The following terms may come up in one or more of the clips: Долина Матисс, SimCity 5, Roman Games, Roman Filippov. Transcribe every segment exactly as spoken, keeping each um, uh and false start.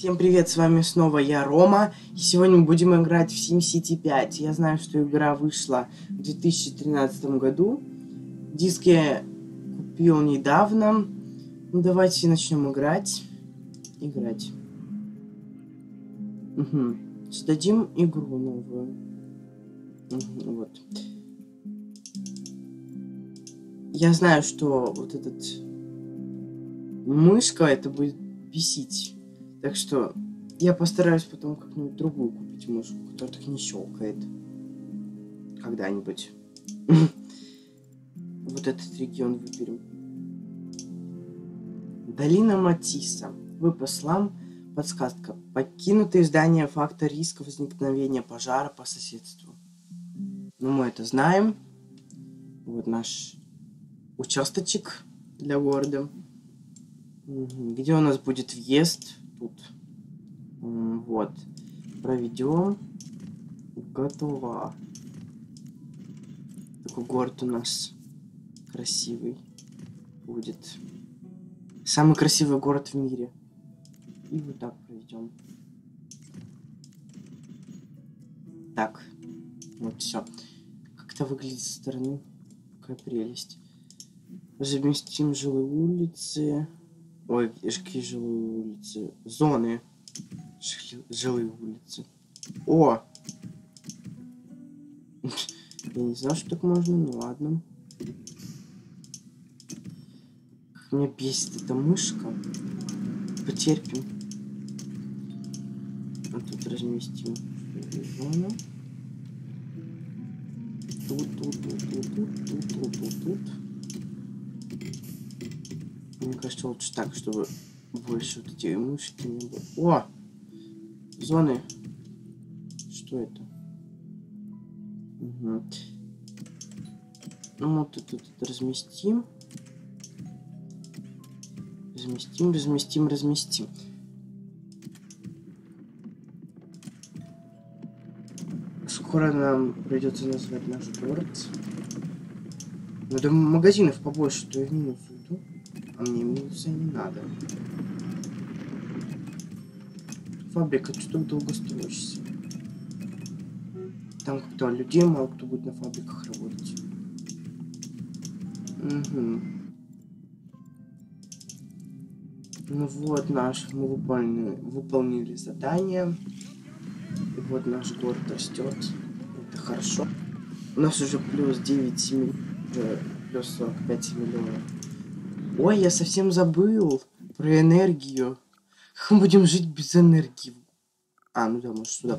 Всем привет, с вами снова я, Рома, и сегодня мы будем играть в SimCity пять. Я знаю, что игра вышла в две тысячи тринадцатом году, диск я купил недавно. Ну, давайте начнем играть. Играть. Угу. Создадим игру новую. Угу, вот. Я знаю, что вот этот мышка, это будет бесить. Так что я постараюсь потом как-нибудь другую купить мышку, которая так не щелкает. Когда-нибудь. Вот этот регион выберем. Долина Матисса. Выпас лам. Подсказка. Покинутые здания, фактор риска возникновения пожара по соседству. Ну, мы это знаем. Вот наш участочек для города. Где у нас будет въезд? Тут. Вот. Проведем. Готово. Такой город у нас красивый будет. Самый красивый город в мире. И вот так проведем. Так. Вот все. Как это выглядит со стороны. Какая прелесть. Заместим жилые улицы. Ой, какие жилые улицы. Зоны. Жилые улицы. О! Я не знал, что так можно, ну ладно. Как меня бесит эта мышка. Потерпим. А тут разместим зону. Тут, тут, тут, тут, тут, тут, тут, тут. Мне кажется, лучше так, чтобы больше вот эти мышки не было. О! Зоны. Что это? Угу. Ну вот тут разместим. Разместим, разместим, разместим. Скоро нам придется назвать наш город. Надо магазинов побольше, то я в минус уйду. А мне минуса не надо. Фабрика, что так долго строишься? Там как-то людей мало, кто будет на фабриках работать. Угу. Ну вот наш, мы выполнили, выполнили задание. И вот наш город растет. Это хорошо. У нас уже плюс девять, семь, плюс сорок пять миллионов. Ой, я совсем забыл про энергию. Как мы будем жить без энергии? А, ну да, может сюда.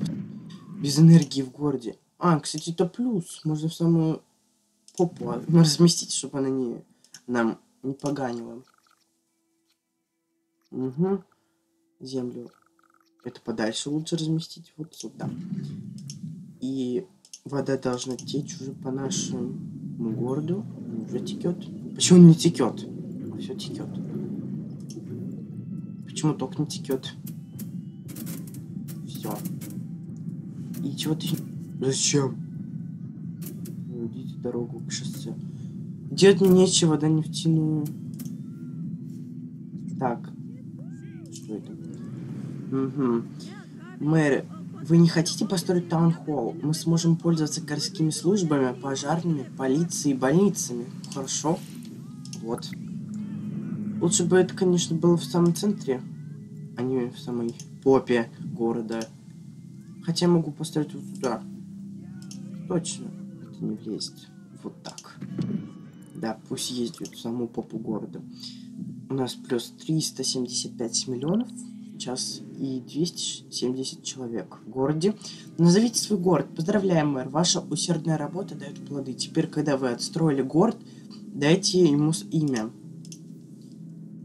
Без энергии в городе. А, кстати, это плюс. Можно в самую попу разместить, чтобы она не нам не поганила. Угу. Землю. Это подальше лучше разместить. Вот сюда. И вода должна течь уже по нашему городу. Она уже текет. Почему не текет? Все текет. Почему ток не текет? Все. И чего ты... Зачем? Идите дорогу к шоссе. Делать мне нечего, да, нефтяную. Так. Что это? Угу. Мэр, вы не хотите построить таунхолл? Мы сможем пользоваться городскими службами, пожарными, полицией, больницами. Хорошо. Вот. Лучше бы это, конечно, было в самом центре, а не в самой попе города. Хотя я могу поставить вот сюда. Точно, это не влезет. Вот так. Да, пусть ездит в саму попу города. У нас плюс триста семьдесят пять миллионов сейчас и двести семьдесят человек в городе. Назовите свой город. Поздравляем, мэр. Ваша усердная работа дает плоды. Теперь, когда вы отстроили город, дайте ему имя.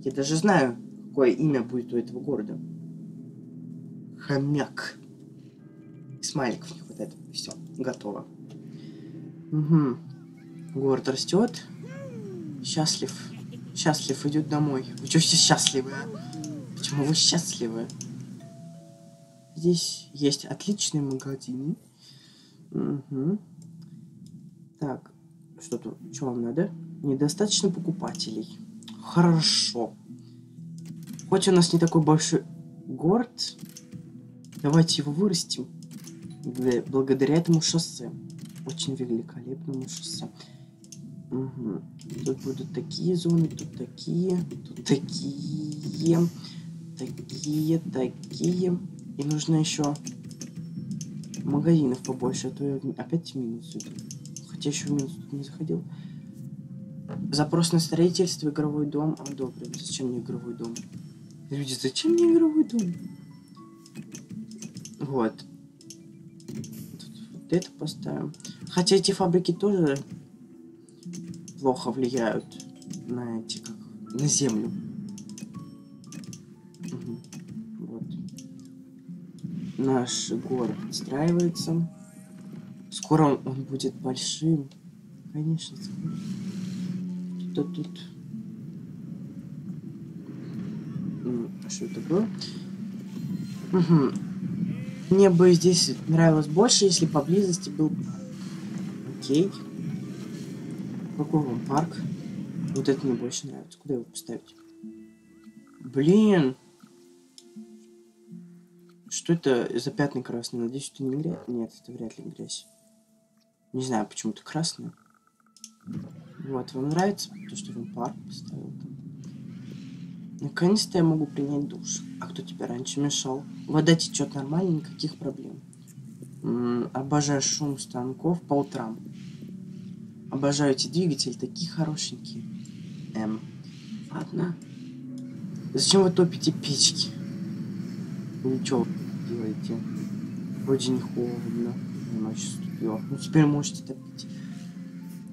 Я даже знаю, какое имя будет у этого города. Хомяк. Смайликов не хватает. Все, готово. Угу. Город растет. Счастлив. Счастлив идет домой. Вы что все счастливы, а? Почему вы счастливы? Здесь есть отличные магазины. Угу. Так. Что тут? Что вам надо? Недостаточно покупателей. Хорошо. Хоть у нас не такой большой город. Давайте его вырастим. Благодаря этому шоссе. Очень великолепному шоссе. Угу. Тут будут такие зоны, тут такие, тут такие, такие, такие. И нужно еще магазинов побольше, а то я опять минус иду. Хотя еще в минус тут не заходил. Запрос на строительство, игровой дом. Одобрен. Зачем мне игровой дом? Люди, зачем мне игровой дом? Вот. Тут вот это поставим. Хотя эти фабрики тоже плохо влияют на эти, как, на землю. Угу. Вот. Наш город отстраивается. Скоро он, он будет большим. Конечно, скоро. Что тут? А что это было? Угу. Мне бы здесь нравилось больше, если поблизости был... Окей. Какой вам парк? Вот это мне больше нравится. Куда его поставить? Блин! Что это за пятна красные? Надеюсь, это не грязь? Нет, это вряд ли грязь. Не знаю, почему-то красная. Вот, вам нравится то, что вам парк поставил там? Наконец-то я могу принять душ. А кто тебе раньше мешал? Вода течет нормально, никаких проблем. М-м, обожаю шум станков по утрам. Обожаю эти двигатели, такие хорошенькие. Эм. Ладно. Зачем вы топите печки? Ничего делаете. Вроде не холодно. Ну теперь можете топить.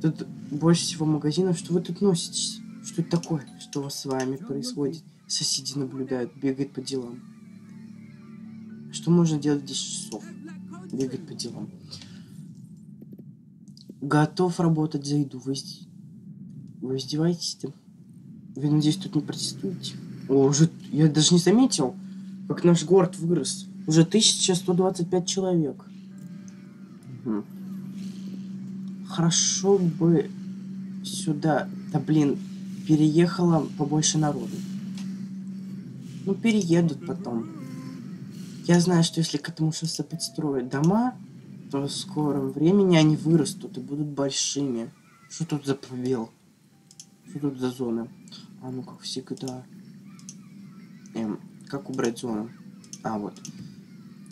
Тут больше всего магазинов. Что вы тут носитесь? Что это такое? Что у вас с вами происходит? Соседи наблюдают, бегают по делам. Что можно делать в десять часов? Бегать по делам. Готов работать, зайду. Вы, изд... Вы издеваетесь-то? Вы, надеюсь, тут не протестуете? О, уже... Я даже не заметил, как наш город вырос. Уже тысяча сто двадцать пять человек. Угу. Хорошо бы сюда... Да, блин, переехало побольше народу. Ну, переедут потом. Я знаю, что если к этому шоссе подстроят дома... то в скором времени они вырастут и будут большими. Что тут за пробел? Что тут за зона? А ну как всегда. Эм, как убрать зону? А, вот.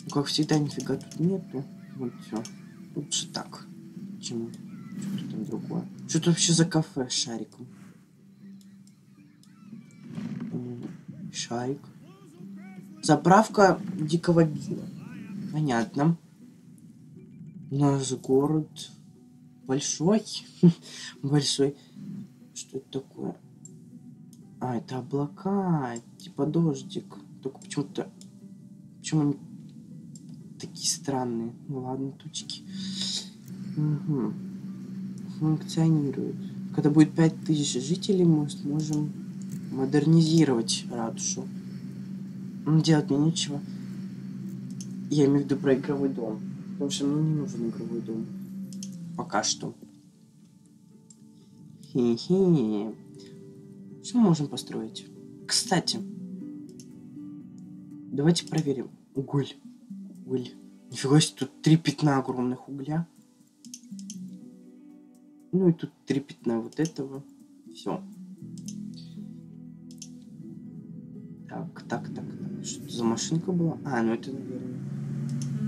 Ну как всегда, нифига тут нету. Вот все. Лучше так. Чем что-то там другое. Что тут вообще за кафе с шариком? Эм, шарик. Заправка дикого бина. Понятно. Наш город большой. Большой. Что это такое? А, это облака. Типа дождик. Только почему-то... Почему они такие странные? Ну ладно, тучки. Угу. Функционирует. Когда будет пять тысяч жителей, мы сможем модернизировать ратушу. Делать мне нечего. Я имею в виду про игровой дом. Потому что мне не нужен игровой дом. Пока что. Хе-хе. Что мы можем построить? Кстати. Давайте проверим. Уголь. Уголь. Нифига себе, тут три пятна огромных угля. Ну и тут три пятна вот этого. Все. Так, так, так. так. Что за машинка была? А, ну это, наверное...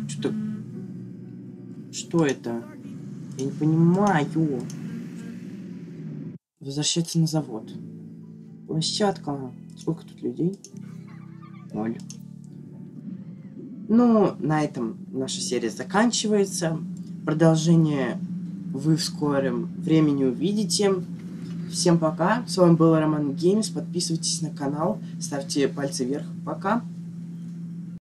Что-то... Что это? Я не понимаю. Возвращаться на завод. Площадка. Сколько тут людей? Ноль. Ну, на этом наша серия заканчивается. Продолжение вы в скором времени увидите. Всем пока. С вами был Roman Games. Подписывайтесь на канал. Ставьте пальцы вверх. Пока.